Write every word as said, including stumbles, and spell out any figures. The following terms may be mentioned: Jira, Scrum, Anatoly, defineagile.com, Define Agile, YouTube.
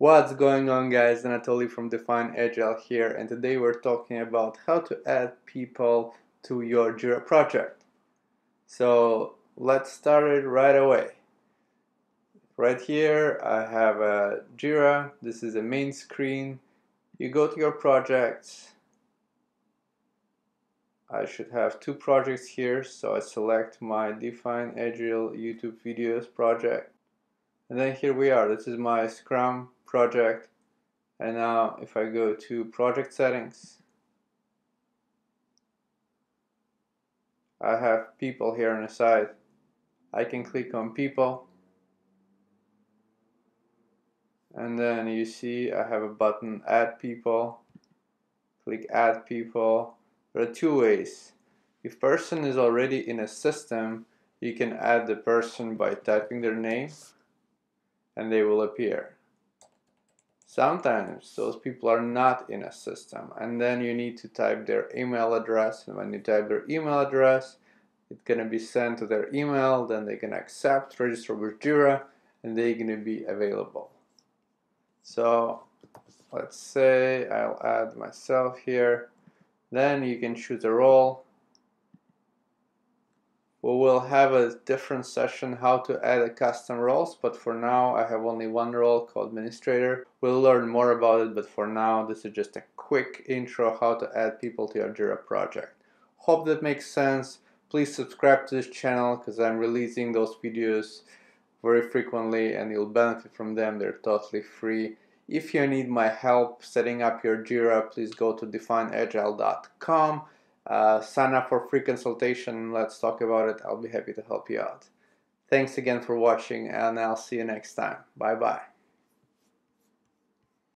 What's going on, guys? Anatoly from Define Agile here, and today we're talking about how to add people to your Jira project. So let's start it right away. Right here I have a Jira. This is a main screen. You go to your projects. I should have two projects here, so I select my Define Agile YouTube videos project, and then here we are. This is my Scrum project, and now if I go to project settings, I have people here on the side. I can click on people, and then you see I have a button add people. Click add people. There are two ways. If person is already in a system, you can add the person by typing their name and they will appear. Sometimes those people are not in a system, and then you need to type their email address, and when you type their email address, it's going to be sent to their email, then they can accept, register with Jira, and they're going to be available. So let's say I'll add myself here. Then you can choose a role. We will have a different session how to add a custom roles, but for now I have only one role called administrator. We'll learn more about it, but for now this is just a quick intro how to add people to your Jira project. Hope that makes sense. Please subscribe to this channel because I'm releasing those videos very frequently and you'll benefit from them. They're totally free. If you need my help setting up your Jira, please go to define agile dot com. Uh, sign up for free consultation. Let's talk about it. I'll be happy to help you out. Thanks again for watching, and I'll see you next time. Bye bye.